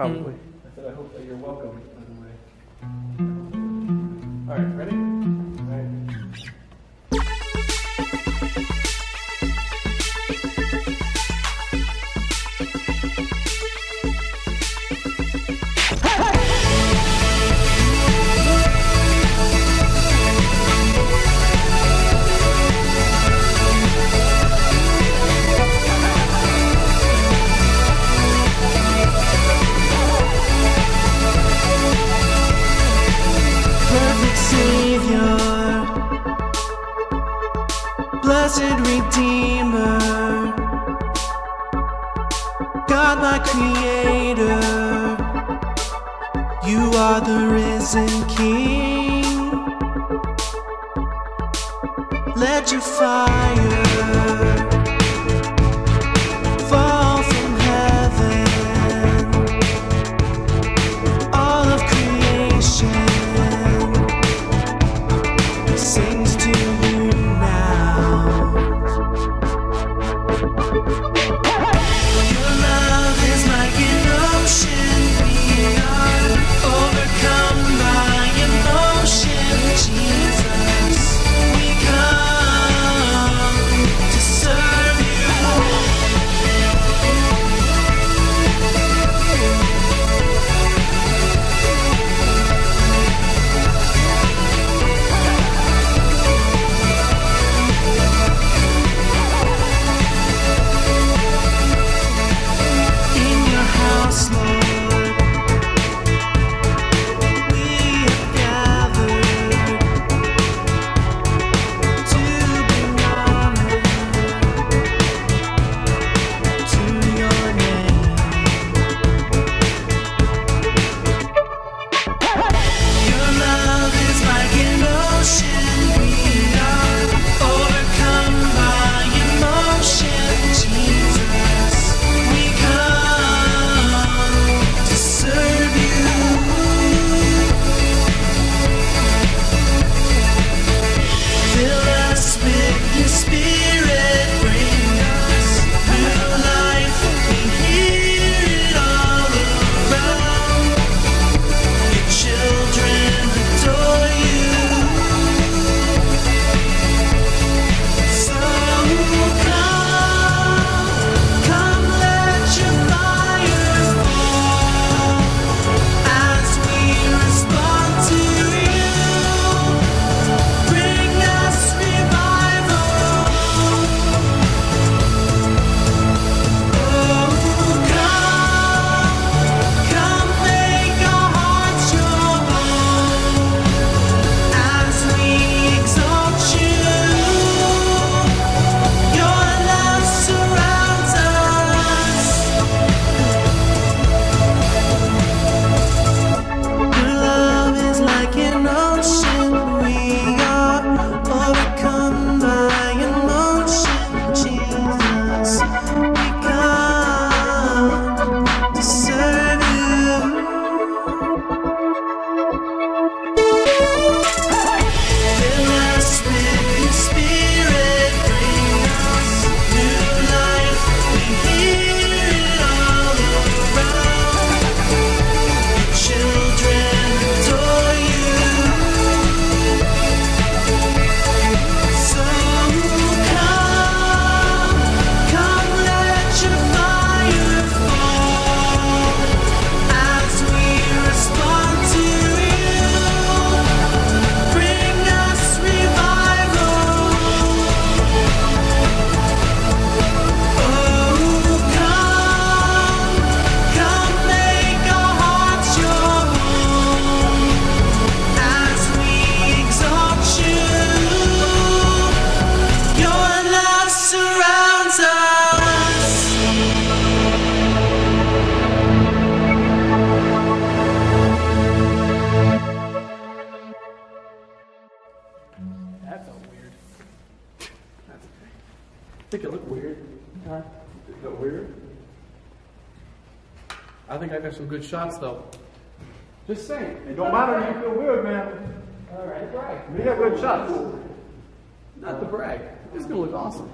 Probably. I said, I hope that you're welcome, by the way. All right, ready? All right. Blessed Redeemer, God my Creator, you are the risen King. Let your fire fall from heaven, all of creation sings to you. That felt weird. That's okay. I think it looked weird. Huh? It got weird. I think I got some good shots though. Just saying. It don't matter if you feel weird, man. All right, brag. We got good shots. Not to brag. It's gonna look awesome.